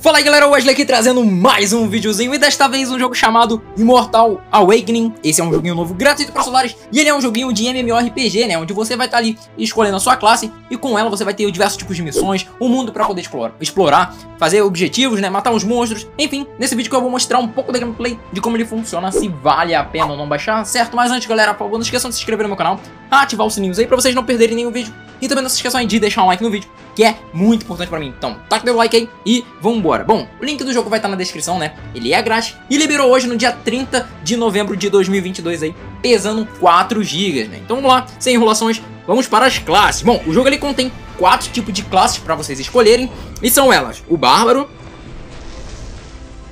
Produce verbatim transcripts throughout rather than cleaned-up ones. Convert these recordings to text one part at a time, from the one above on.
Fala aí galera, o Wesley aqui trazendo mais um videozinho e desta vez um jogo chamado Immortal Awakening. Esse é um joguinho novo gratuito para celulares e ele é um joguinho de M M O R P G, né? Onde você vai estar ali escolhendo a sua classe e com ela você vai ter diversos tipos de missões, um mundo para poder explorar, fazer objetivos, né? Matar uns monstros, enfim. Nesse vídeo que eu vou mostrar um pouco da gameplay, de como ele funciona, se vale a pena ou não baixar, certo? Mas antes galera, por favor, não esqueçam de se inscrever no meu canal, ativar os sininhos aí para vocês não perderem nenhum vídeo. E também não se esqueçam aí de deixar um like no vídeo, que é muito importante pra mim. Então, taca meu like aí e vambora. Bom, o link do jogo vai estar na descrição, né? Ele é grátis e liberou hoje no dia trinta de novembro de dois mil e vinte e dois aí, pesando quatro gigas, né? Então vamos lá, sem enrolações, vamos para as classes. Bom, o jogo ele contém quatro tipos de classes pra vocês escolherem, e são elas: o Bárbaro.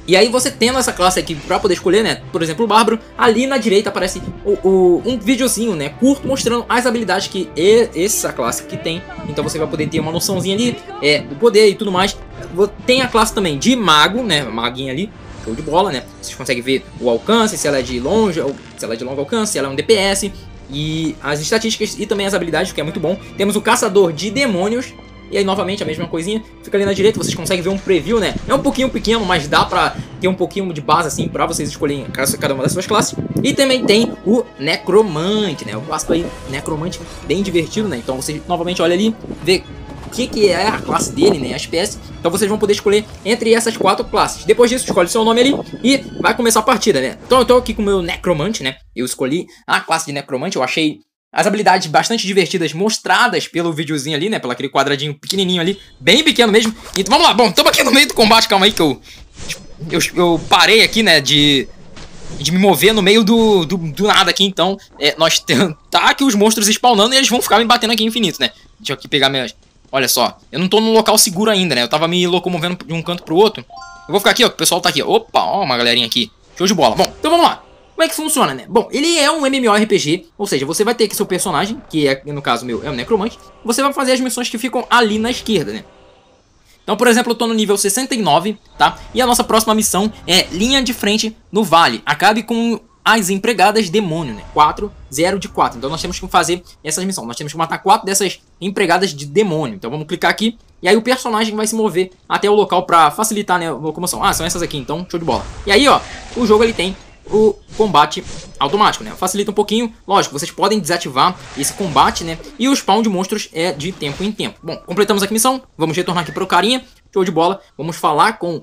E aí você tendo essa classe aqui pra poder escolher, né, por exemplo, o Bárbaro, ali na direita aparece o, o, um videozinho, né, curto, mostrando as habilidades que e, essa classe que tem. Então você vai poder ter uma noçãozinha ali, é, do poder e tudo mais. Tem a classe também de Mago, né, maguinha ali, show de bola, né. Vocês conseguem ver o alcance, se ela é de longe, ou se ela é de longo alcance, se ela é um D P S, e as estatísticas e também as habilidades, que é muito bom. Temos o Caçador de Demônios. E aí, novamente, a mesma coisinha. Fica ali na direita, vocês conseguem ver um preview, né? É um pouquinho pequeno, mas dá pra ter um pouquinho de base, assim, pra vocês escolherem cada uma das suas classes. E também tem o Necromante, né? O clássico aí, Necromante, bem divertido, né? Então, vocês, novamente, olha ali, vê o que, que é a classe dele, né? A espécie. Então, vocês vão poder escolher entre essas quatro classes. Depois disso, escolhe seu nome ali e vai começar a partida, né? Então, eu tô aqui com o meu Necromante, né? Eu escolhi a classe de Necromante, eu achei as habilidades bastante divertidas mostradas pelo videozinho ali, né? Pelo aquele quadradinho pequenininho ali, bem pequeno mesmo. Então vamos lá, bom, estamos aqui no meio do combate, calma aí que eu, eu, eu parei aqui, né, de, de me mover no meio do, do, do nada aqui. Então, é, nós temos, tá aqui os monstros spawnando e eles vão ficar me batendo aqui infinito, né? Deixa eu aqui pegar minhas, olha só, eu não tô num local seguro ainda, né? Eu tava me locomovendo de um canto pro outro. Eu vou ficar aqui, ó, o pessoal tá aqui, opa, ó, uma galerinha aqui, show de bola. Bom, então vamos lá. Como é que funciona, né? Bom, ele é um M M O R P G, ou seja, você vai ter que seu personagem, que é, no caso meu, é o Necromante, você vai fazer as missões que ficam ali na esquerda, né? Então, por exemplo, eu tô no nível sessenta e nove, tá? E a nossa próxima missão é linha de frente no vale. Acabe com as empregadas demônio, né? quatro, zero de quatro. Então, nós temos que fazer essas missões. Nós temos que matar quatro dessas empregadas de demônio. Então, vamos clicar aqui e aí o personagem vai se mover até o local pra facilitar, né, a locomoção. Ah, são essas aqui, então, show de bola. E aí, ó, o jogo ele tem o combate automático, né? Facilita um pouquinho. Lógico, vocês podem desativar esse combate, né? E o spawn de monstros é de tempo em tempo. Bom, completamos aqui a missão. Vamos retornar aqui pro carinha. Show de bola. Vamos falar com uh,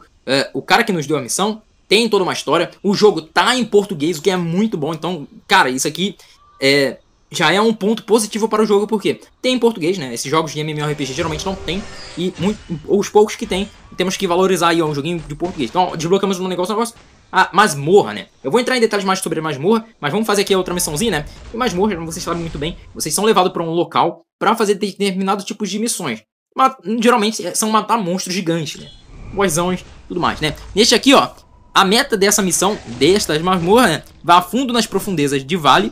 o cara que nos deu a missão. Tem toda uma história. O jogo tá em português, o que é muito bom. Então, cara, isso aqui é, já é um ponto positivo para o jogo, porque tem em português, né? Esses jogos de M M O R P G geralmente não tem. E muito, os poucos que tem, temos que valorizar aí, ó, um joguinho de português. Então, ó, desbloqueamos um negócio, um negócio. A masmorra, né? Eu vou entrar em detalhes mais sobre a masmorra, mas vamos fazer aqui a outra missãozinha, né? E masmorra, vocês sabem muito bem, vocês são levados para um local para fazer determinados tipos de missões. Mas, geralmente, são matar monstros gigantes, né? Boizões, tudo mais, né? Neste aqui, ó, a meta dessa missão, destas masmorras, né? Vá a fundo nas profundezas de vale,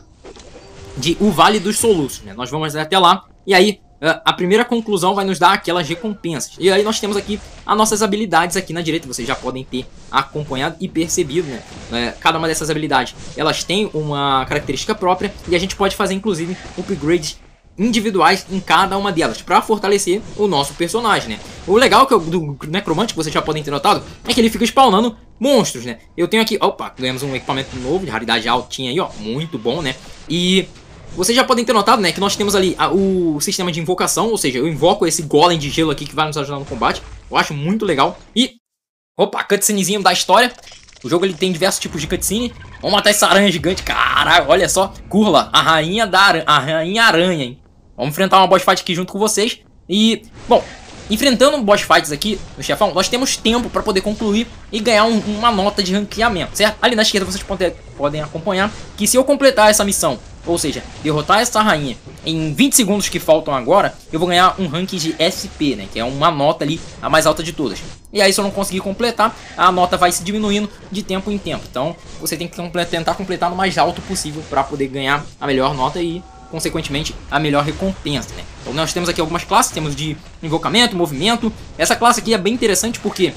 de o Vale dos Soluços, né? Nós vamos até lá, e aí a primeira conclusão vai nos dar aquelas recompensas. E aí nós temos aqui as nossas habilidades aqui na direita. Vocês já podem ter acompanhado e percebido, né? É, cada uma dessas habilidades, elas têm uma característica própria. E a gente pode fazer, inclusive, upgrades individuais em cada uma delas, para fortalecer o nosso personagem, né? O legal que eu, do Necromante, que vocês já podem ter notado, é que ele fica spawnando monstros, né? Eu tenho aqui, opa, ganhamos um equipamento novo, de raridade altinha aí, ó. Muito bom, né? E vocês já podem ter notado, né, que nós temos ali a, o sistema de invocação, ou seja, eu invoco esse golem de gelo aqui que vai nos ajudar no combate. Eu acho muito legal. E, opa, cutscenezinha da história. O jogo ele tem diversos tipos de cutscene. Vamos matar essa aranha gigante, caralho, olha só. Curla, a rainha da aranha, a rainha aranha, hein. Vamos enfrentar uma boss fight aqui junto com vocês. E, bom, enfrentando boss fights aqui no chefão, nós temos tempo para poder concluir e ganhar um, uma nota de ranqueamento, certo? Ali na esquerda vocês pode, podem acompanhar que se eu completar essa missão, ou seja, derrotar essa rainha em vinte segundos que faltam agora, eu vou ganhar um ranking de S P, né? Que é uma nota ali, a mais alta de todas. E aí, se eu não conseguir completar, a nota vai se diminuindo de tempo em tempo. Então, você tem que tentar completar no mais alto possível para poder ganhar a melhor nota e, consequentemente, a melhor recompensa, né? Então, nós temos aqui algumas classes. Temos de invocamento, movimento. Essa classe aqui é bem interessante porque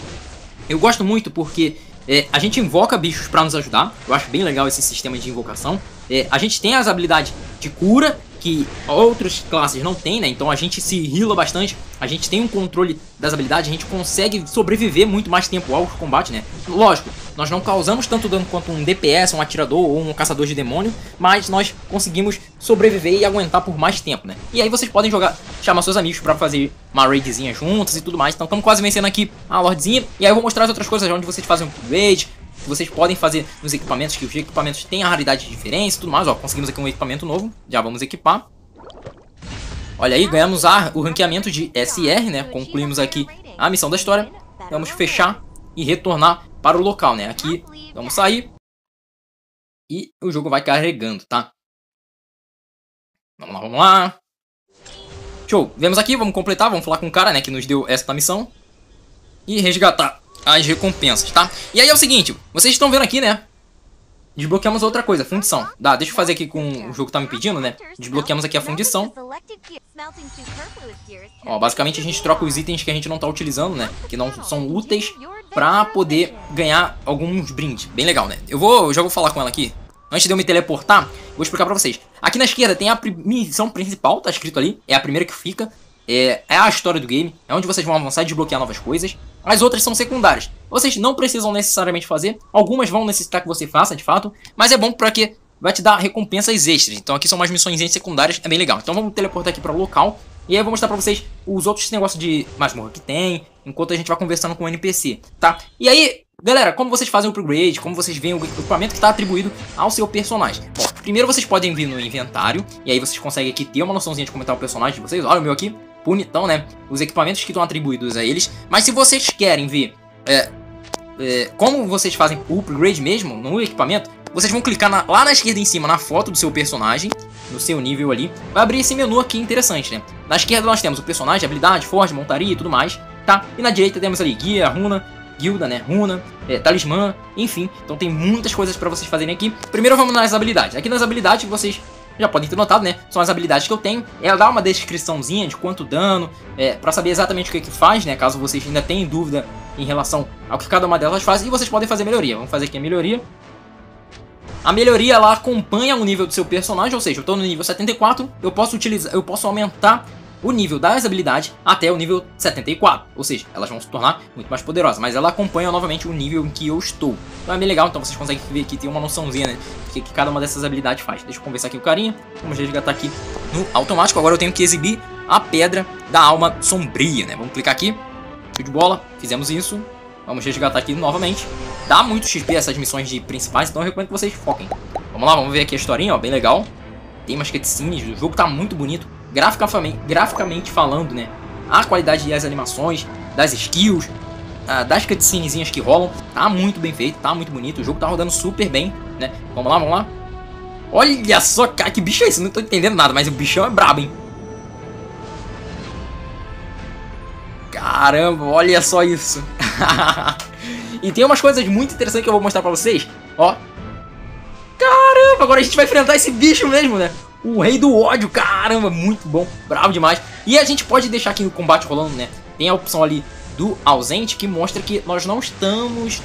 eu gosto muito porque é, a gente invoca bichos para nos ajudar. Eu acho bem legal esse sistema de invocação. É, a gente tem as habilidades de cura que outras classes não tem, né? Então a gente se heala bastante. A a gente tem um controle das habilidades, a gente consegue sobreviver muito mais tempo ao combate, né? Lógico, nós não causamos tanto dano quanto um D P S, um atirador ou um caçador de demônio, mas nós conseguimos sobreviver e aguentar por mais tempo, né? E aí vocês podem jogar, chamar seus amigos pra fazer uma raidzinha juntas e tudo mais. Então estamos quase vencendo aqui a lordzinha. E aí eu vou mostrar as outras coisas onde vocês fazem um raid, que vocês podem fazer nos equipamentos, que os equipamentos têm a raridade de diferença e tudo mais. Ó, conseguimos aqui um equipamento novo, já vamos equipar. Olha aí, ganhamos a, o ranqueamento de S R, né? Concluímos aqui a missão da história. Vamos fechar e retornar para o local, né? Aqui, vamos sair. E o jogo vai carregando, tá? Vamos lá, vamos lá. Show. Vemos aqui, vamos completar, vamos falar com o cara, né? Que nos deu esta missão. E resgatar as recompensas, tá? E aí é o seguinte, vocês estão vendo aqui, né? Desbloqueamos outra coisa, fundição. Dá, deixa eu fazer aqui com o jogo tá me pedindo, né? Desbloqueamos aqui a fundição. Ó, basicamente a gente troca os itens que a gente não tá utilizando, né? Que não são úteis pra poder ganhar alguns brindes. Bem legal, né? Eu vou, eu já vou falar com ela aqui. Antes de eu me teleportar, vou explicar pra vocês. Aqui na esquerda tem a missão principal, tá escrito ali. É a primeira que fica. É, é a história do game. É onde vocês vão avançar e desbloquear novas coisas. As outras são secundárias. Vocês não precisam necessariamente fazer. Algumas vão necessitar que você faça, de fato. Mas é bom porque vai te dar recompensas extras. Então aqui são umas missões secundárias. É bem legal. Então vamos teleportar aqui para o local. E aí eu vou mostrar para vocês os outros negócios de masmorra que tem, enquanto a gente vai conversando com o N P C, tá? E aí, galera, como vocês fazem o upgrade, como vocês veem o equipamento que está atribuído ao seu personagem. Bom, primeiro vocês podem vir no inventário. E aí vocês conseguem aqui ter uma noçãozinha de como está o personagem de vocês. Olha o meu aqui. Bonitão, né? Os equipamentos que estão atribuídos a eles. Mas se vocês querem ver é, é, como vocês fazem o upgrade mesmo no equipamento, vocês vão clicar na, lá na esquerda em cima na foto do seu personagem, no seu nível ali. Vai abrir esse menu aqui interessante, né? Na esquerda nós temos o personagem, habilidade, forja, montaria e tudo mais, tá? E na direita temos ali guia, runa, guilda, né? Runa, é, talismã, enfim. Então tem muitas coisas pra vocês fazerem aqui. Primeiro vamos nas habilidades. Aqui nas habilidades vocês... já podem ter notado, né? São as habilidades que eu tenho. Ela dá uma descriçãozinha de quanto dano, é, pra saber exatamente o que que faz, né? Caso vocês ainda tenham dúvida em relação ao que cada uma delas faz. E vocês podem fazer melhoria. Vamos fazer aqui a melhoria. A melhoria, ela acompanha o nível do seu personagem. Ou seja, eu tô no nível setenta e quatro. Eu posso utilizar, eu posso aumentar o nível das habilidades até o nível setenta e quatro. Ou seja, elas vão se tornar muito mais poderosas. Mas ela acompanha novamente o nível em que eu estou. Então é bem legal. Então vocês conseguem ver aqui, tem uma noçãozinha, né? Que, que cada uma dessas habilidades faz. Deixa eu conversar aqui com o carinha. Vamos resgatar aqui no automático. Agora eu tenho que exibir a Pedra da Alma Sombria, né? Vamos clicar aqui. Show de bola. Fizemos isso. Vamos resgatar aqui novamente. Dá muito X P essas missões de principais. Então eu recomendo que vocês foquem. Vamos lá, vamos ver aqui a historinha, ó. Bem legal. Tem umas cutscenes. O jogo tá muito bonito. Graficamente, graficamente falando, né? A qualidade das animações, das skills, das cutscenezinhas que rolam, tá muito bem feito, tá muito bonito. O jogo tá rodando super bem, né? Vamos lá, vamos lá. Olha só, cara, que bicho é esse? Não tô entendendo nada, mas o bichão é brabo, hein? Caramba, olha só isso. E tem umas coisas muito interessantes que eu vou mostrar pra vocês, ó. Caramba, agora a gente vai enfrentar esse bicho mesmo, né? O Rei do Ódio, caramba, muito bom, bravo demais. E a gente pode deixar aqui o combate rolando, né? Tem a opção ali do ausente, que mostra que nós não estamos...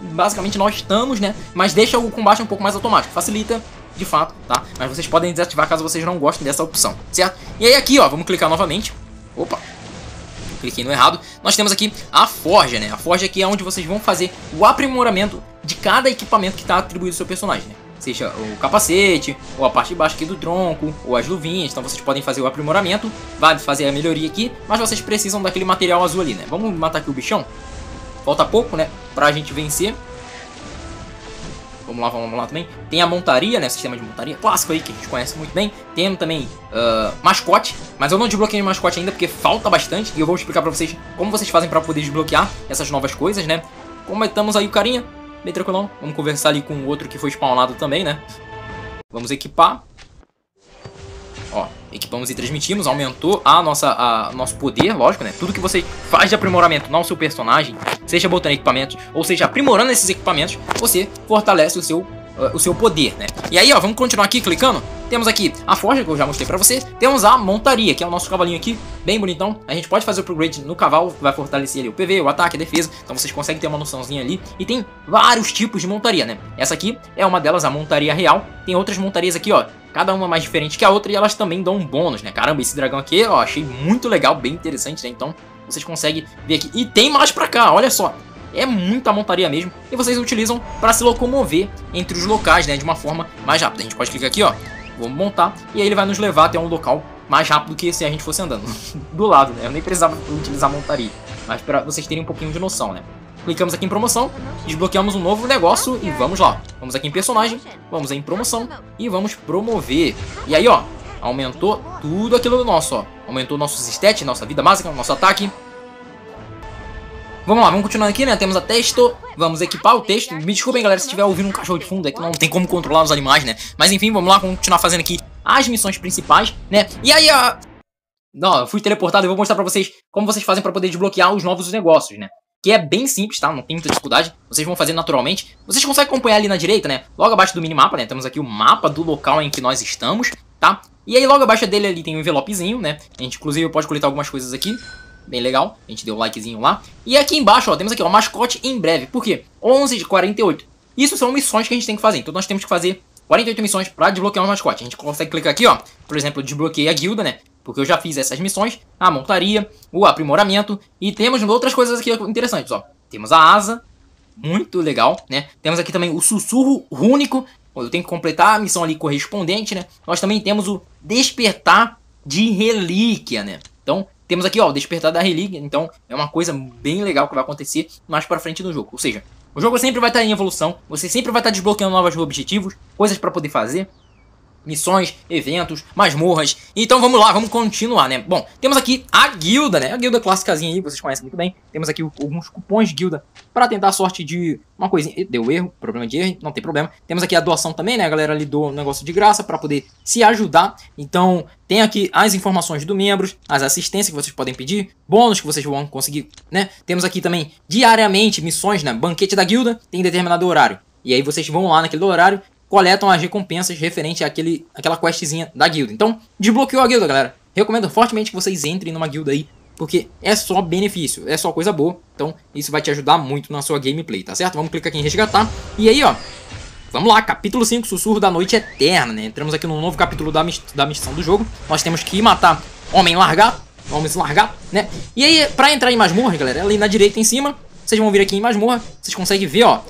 basicamente nós estamos, né? Mas deixa o combate um pouco mais automático, facilita de fato, tá? Mas vocês podem desativar caso vocês não gostem dessa opção, certo? E aí aqui, ó, vamos clicar novamente. Opa, cliquei no errado. Nós temos aqui a forja, né? A forja aqui é onde vocês vão fazer o aprimoramento de cada equipamento que está atribuído ao seu personagem, né? Seja o capacete, ou a parte de baixo aqui do tronco, ou as luvinhas. Então vocês podem fazer o aprimoramento, vai fazer a melhoria aqui, mas vocês precisam daquele material azul ali, né? Vamos matar aqui o bichão. Falta pouco, né? Pra gente vencer. Vamos lá, vamos lá também. Tem a montaria, né? O sistema de montaria clássico aí, que a gente conhece muito bem. Tem também uh, mascote, mas eu não desbloqueei o mascote ainda, porque falta bastante. E eu vou explicar pra vocês como vocês fazem pra poder desbloquear essas novas coisas, né? Comentamos aí o carinha. Bem tranquilão, vamos conversar ali com o outro que foi spawnado também, né? Vamos equipar. Ó, equipamos e transmitimos, aumentou a nossa, a, nosso poder, lógico, né? Tudo que você faz de aprimoramento no seu personagem, seja botando equipamentos, ou seja, aprimorando esses equipamentos, você fortalece o seu, uh, o seu poder, né? E aí, ó, vamos continuar aqui clicando. Temos aqui a forja, que eu já mostrei pra você. Temos a montaria, que é o nosso cavalinho aqui, bem bonitão. A gente pode fazer o upgrade no cavalo, que vai fortalecer ali o P V, o ataque, a defesa. Então vocês conseguem ter uma noçãozinha ali. E tem vários tipos de montaria, né? Essa aqui é uma delas, a montaria real. Tem outras montarias aqui, ó, cada uma mais diferente que a outra, e elas também dão um bônus, né? Caramba, esse dragão aqui, ó, achei muito legal, bem interessante, né? Então vocês conseguem ver aqui. E tem mais pra cá, olha só. É muita montaria mesmo, e vocês utilizam para se locomover entre os locais, né, de uma forma mais rápida. A gente pode clicar aqui, ó, vamos montar, e aí ele vai nos levar até um local mais rápido que se a gente fosse andando do lado, né? Eu nem precisava utilizar montaria, mas para vocês terem um pouquinho de noção, né? Clicamos aqui em promoção, desbloqueamos um novo negócio e vamos lá. Vamos aqui em personagem, vamos em promoção e vamos promover. E aí, ó, aumentou tudo aquilo do nosso, ó. Aumentou nossos stats, nossa vida básica, nosso ataque. Vamos lá, vamos continuando aqui, né? Temos a texto, vamos equipar o texto. Me desculpem, galera, se estiver ouvindo um cachorro de fundo, é que não tem como controlar os animais, né? Mas enfim, vamos lá, vamos continuar fazendo aqui as missões principais, né? E aí, a... não, eu fui teleportado e vou mostrar pra vocês como vocês fazem pra poder desbloquear os novos negócios, né? Que é bem simples, tá? Não tem muita dificuldade, vocês vão fazer naturalmente. Vocês conseguem acompanhar ali na direita, né? Logo abaixo do minimapa, né? Temos aqui o mapa do local em que nós estamos, tá? E aí, logo abaixo dele ali tem um envelopezinho, né? A gente, inclusive, pode coletar algumas coisas aqui. Bem legal, a gente deu o likezinho lá. E aqui embaixo, ó, temos aqui, ó, mascote em breve. Por quê? onze de quarenta e oito. Isso são missões que a gente tem que fazer. Então nós temos que fazer quarenta e oito missões para desbloquear o mascote. A gente consegue clicar aqui, ó. Por exemplo, eu desbloqueei a guilda, né? Porque eu já fiz essas missões. A montaria, o aprimoramento. E temos outras coisas aqui interessantes, ó. Temos a asa. Muito legal, né? Temos aqui também o sussurro rúnico. Eu tenho que completar a missão ali correspondente, né? Nós também temos o despertar de relíquia, né? Então... temos aqui, ó, o despertar da relíquia, então é uma coisa bem legal que vai acontecer mais pra frente no jogo. Ou seja, o jogo sempre vai estar em evolução, você sempre vai estar desbloqueando novos objetivos, coisas pra poder fazer, missões, eventos, masmorras. Então vamos lá, vamos continuar, né? Bom, temos aqui a guilda, né? A guilda clássicazinha aí, vocês conhecem muito bem. Temos aqui alguns cupons de guilda pra tentar a sorte de uma coisinha. Deu erro, problema de erro, não tem problema. Temos aqui a doação também, né? A galera ali doa um negócio de graça pra poder se ajudar. Então... tem aqui as informações do membros, as assistências que vocês podem pedir, bônus que vocês vão conseguir, né? Temos aqui também diariamente missões, né? Banquete da guilda tem determinado horário. E aí vocês vão lá naquele horário, coletam as recompensas referente àquele, àquela questzinha da guilda. Então, desbloqueou a guilda, galera. Recomendo fortemente que vocês entrem numa guilda aí, porque é só benefício, é só coisa boa. Então, isso vai te ajudar muito na sua gameplay, tá certo? Vamos clicar aqui em resgatar. E aí, ó... vamos lá, capítulo cinco, Sussurro da Noite Eterna, né? Entramos aqui num novo capítulo da, miss da missão do jogo. Nós temos que matar Homem Largar, Homens Largar, né? E aí, pra entrar em masmorra, galera, ali na direita em cima, vocês vão vir aqui em masmorra. Vocês conseguem ver, ó,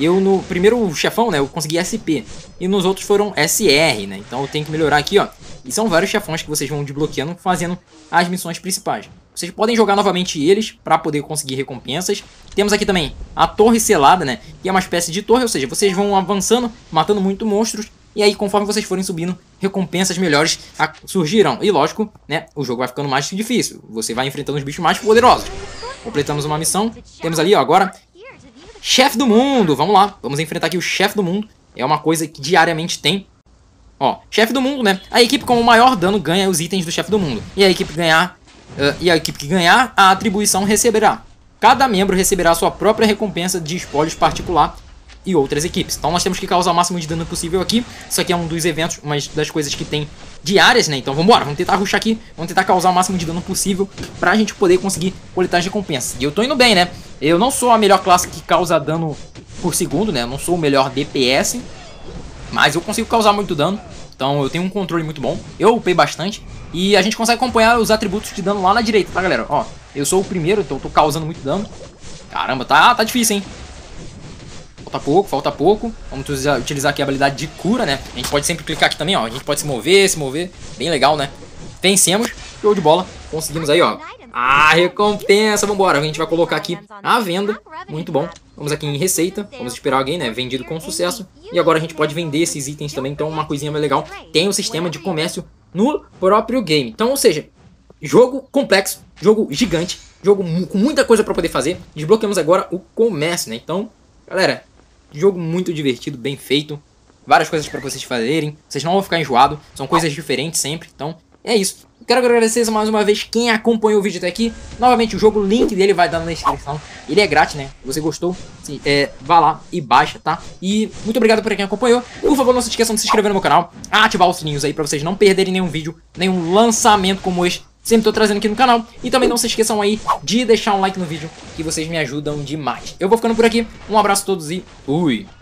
eu no primeiro chefão, né, eu consegui S P. E nos outros foram S R, né? Então eu tenho que melhorar aqui, ó. E são vários chefões que vocês vão desbloqueando, fazendo as missões principais. Vocês podem jogar novamente eles para poder conseguir recompensas. Temos aqui também a torre selada, né? Que é uma espécie de torre, ou seja, vocês vão avançando, matando muito monstros. E aí, conforme vocês forem subindo, recompensas melhores surgirão. E lógico, né? O jogo vai ficando mais difícil. Você vai enfrentando os bichos mais poderosos. Completamos uma missão. Temos ali, ó, agora... Chefe do Mundo! Vamos lá, vamos enfrentar aqui o Chefe do Mundo. É uma coisa que diariamente tem. Ó, Chefe do Mundo, né? A equipe com o maior dano ganha os itens do Chefe do Mundo. E a equipe ganhar... Uh, e a equipe que ganhar, a atribuição receberá. Cada membro receberá sua própria recompensa de espólios particular e outras equipes. Então nós temos que causar o máximo de dano possível aqui. Isso aqui é um dos eventos, uma das coisas que tem diárias, né? Então vamos embora, vamos tentar rushar aqui. Vamos tentar causar o máximo de dano possível pra gente poder conseguir coletar as recompensas. E eu tô indo bem, né? Eu não sou a melhor classe que causa dano por segundo, né? Eu não sou o melhor D P S, mas eu consigo causar muito dano. Então eu tenho um controle muito bom, eu upei bastante. E a gente consegue acompanhar os atributos de dano lá na direita, tá, galera? Ó, eu sou o primeiro, então eu tô causando muito dano. Caramba, tá, tá difícil, hein? Falta pouco, falta pouco. Vamos utilizar aqui a habilidade de cura, né? A gente pode sempre clicar aqui também, ó. A gente pode se mover, se mover. Bem legal, né? Vencemos, show de bola. Conseguimos aí, ó, a recompensa, vambora. A gente vai colocar aqui à venda, muito bom. Vamos aqui em receita, vamos esperar alguém, né? Vendido com sucesso. E agora a gente pode vender esses itens também, então uma coisinha mais legal. Tem o sistema de comércio no próprio game. Então, ou seja, jogo complexo, jogo gigante, jogo com muita coisa pra poder fazer. Desbloqueamos agora o comércio, né? Então, galera, jogo muito divertido, bem feito. Várias coisas pra vocês fazerem, vocês não vão ficar enjoados. São coisas diferentes sempre, então É isso. Quero agradecer mais uma vez quem acompanhou o vídeo até aqui. Novamente, o jogo, o link dele vai dar na descrição. Ele é grátis, né? Se você gostou, sim, é, vá lá e baixa, tá? E muito obrigado por quem acompanhou. Por favor, não se esqueçam de se inscrever no meu canal, ativar os sininhos aí pra vocês não perderem nenhum vídeo, nenhum lançamento como este. Sempre tô trazendo aqui no canal. E também não se esqueçam aí de deixar um like no vídeo, que vocês me ajudam demais. Eu vou ficando por aqui. Um abraço a todos e fui!